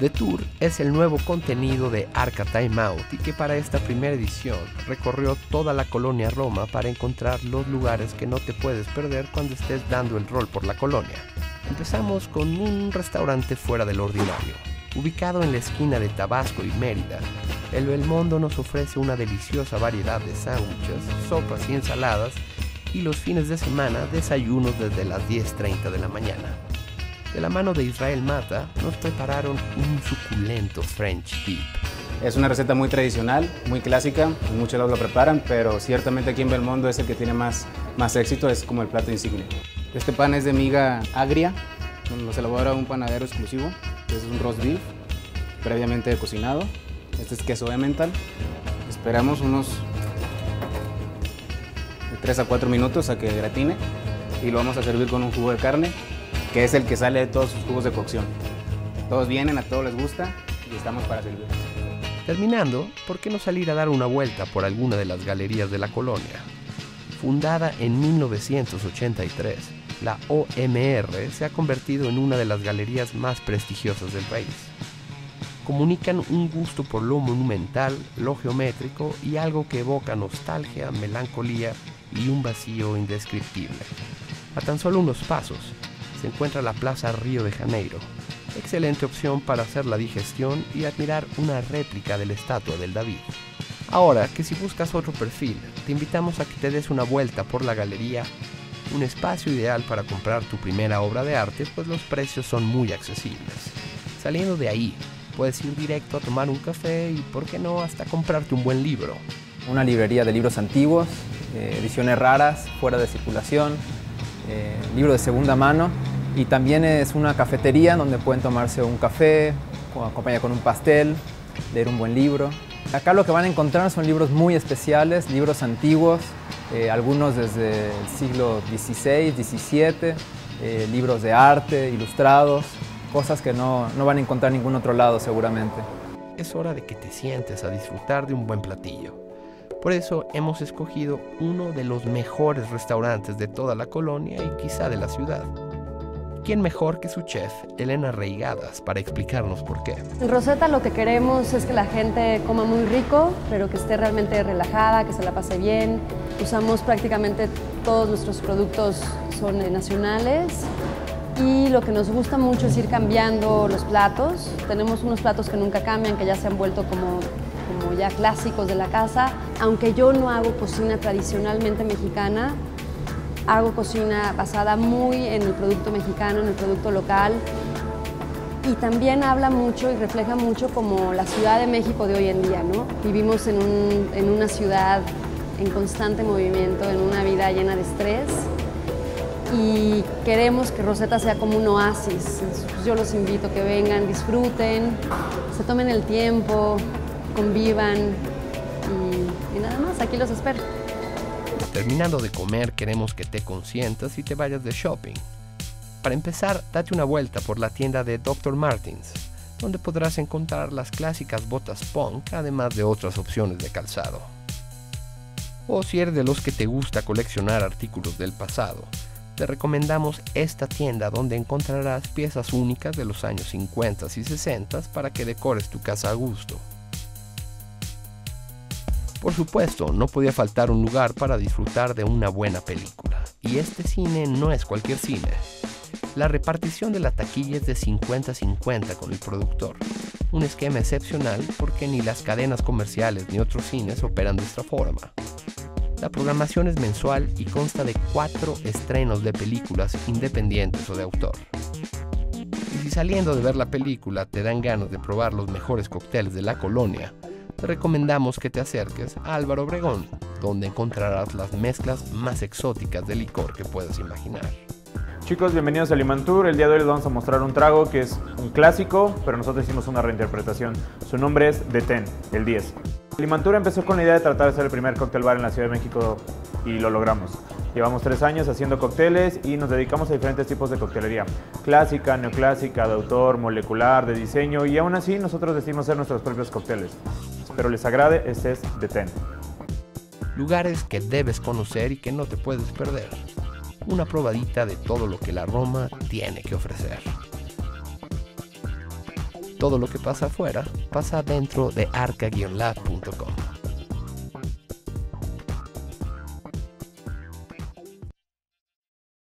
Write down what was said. The Tour es el nuevo contenido de Arca Time Out y que para esta primera edición recorrió toda la colonia Roma para encontrar los lugares que no te puedes perder cuando estés dando el rol por la colonia. Empezamos con un restaurante fuera del ordinario. Ubicado en la esquina de Tabasco y Mérida, el Belmondo nos ofrece una deliciosa variedad de sándwiches, sopas y ensaladas y los fines de semana desayunos desde las 10:30 de la mañana. De la mano de Israel Mata nos prepararon un suculento French dip. Es una receta muy tradicional, muy clásica, muchos lados lo preparan, pero ciertamente aquí en Belmondo es el que tiene más éxito, es como el plato insignia. Este pan es de miga agria, nos elabora un panadero exclusivo, es un roast beef previamente cocinado, este es queso emmental, esperamos unos de 3 a 4 minutos a que gratine y lo vamos a servir con un jugo de carne, que es el que sale de todos sus jugos de cocción. Todos vienen, a todos les gusta y estamos para servirles. Terminando, ¿por qué no salir a dar una vuelta por alguna de las galerías de la colonia? Fundada en 1983, la OMR se ha convertido en una de las galerías más prestigiosas del país. Comunican un gusto por lo monumental, lo geométrico y algo que evoca nostalgia, melancolía y un vacío indescriptible. A tan solo unos pasos, se encuentra la Plaza Río de Janeiro, excelente opción para hacer la digestión y admirar una réplica de la estatua del David. Ahora que si buscas otro perfil, te invitamos a que te des una vuelta por la galería, un espacio ideal para comprar tu primera obra de arte, pues los precios son muy accesibles. Saliendo de ahí, puedes ir directo a tomar un café y, ¿por qué no?, hasta comprarte un buen libro. Una librería de libros antiguos, ediciones raras, fuera de circulación, libro de segunda mano, y también es una cafetería donde pueden tomarse un café, acompañar con un pastel, leer un buen libro. Acá lo que van a encontrar son libros muy especiales, libros antiguos, algunos desde el siglo XVI, XVII, libros de arte, ilustrados, cosas que no van a encontrar en ningún otro lado seguramente. Es hora de que te sientes a disfrutar de un buen platillo. Por eso hemos escogido uno de los mejores restaurantes de toda la colonia y quizá de la ciudad. ¿Quién mejor que su chef, Elena Reigadas, para explicarnos por qué? En Rosetta lo que queremos es que la gente coma muy rico, pero que esté realmente relajada, que se la pase bien. Usamos prácticamente todos nuestros productos, son nacionales. Y lo que nos gusta mucho es ir cambiando los platos. Tenemos unos platos que nunca cambian, que ya se han vuelto como ya clásicos de la casa. Aunque yo no hago cocina tradicionalmente mexicana, hago cocina basada muy en el producto mexicano, en el producto local. Y también habla mucho y refleja mucho como la Ciudad de México de hoy en día, ¿no? Vivimos en una ciudad en constante movimiento, en una vida llena de estrés. Y queremos que Rosetta sea como un oasis. Yo los invito a que vengan, disfruten, se tomen el tiempo, convivan y nada más, aquí los espero. Terminando de comer, queremos que te consientas y te vayas de shopping. Para empezar, date una vuelta por la tienda de Dr. Martens, donde podrás encontrar las clásicas botas punk, además de otras opciones de calzado. O si eres de los que te gusta coleccionar artículos del pasado, te recomendamos esta tienda donde encontrarás piezas únicas de los años 50 y 60 para que decores tu casa a gusto. Por supuesto, no podía faltar un lugar para disfrutar de una buena película. Y este cine no es cualquier cine. La repartición de la taquilla es de 50-50 con el productor. Un esquema excepcional porque ni las cadenas comerciales ni otros cines operan de esta forma. La programación es mensual y consta de 4 estrenos de películas independientes o de autor. Y si saliendo de ver la película te dan ganas de probar los mejores cócteles de la colonia, te recomendamos que te acerques a Álvaro Obregón, donde encontrarás las mezclas más exóticas de licor que puedas imaginar. Chicos, bienvenidos a Limantour. El día de hoy les vamos a mostrar un trago que es un clásico, pero nosotros hicimos una reinterpretación. Su nombre es The Ten, el 10. Limantour empezó con la idea de tratar de ser el primer cóctel bar en la Ciudad de México y lo logramos. Llevamos 3 años haciendo cócteles y nos dedicamos a diferentes tipos de coctelería. Clásica, neoclásica, de autor, molecular, de diseño y aún así nosotros decidimos hacer nuestros propios cócteles. Espero les agrade, este es The Ten. Lugares que debes conocer y que no te puedes perder. Una probadita de todo lo que la Roma tiene que ofrecer. Todo lo que pasa afuera, pasa dentro de arca-lab.com.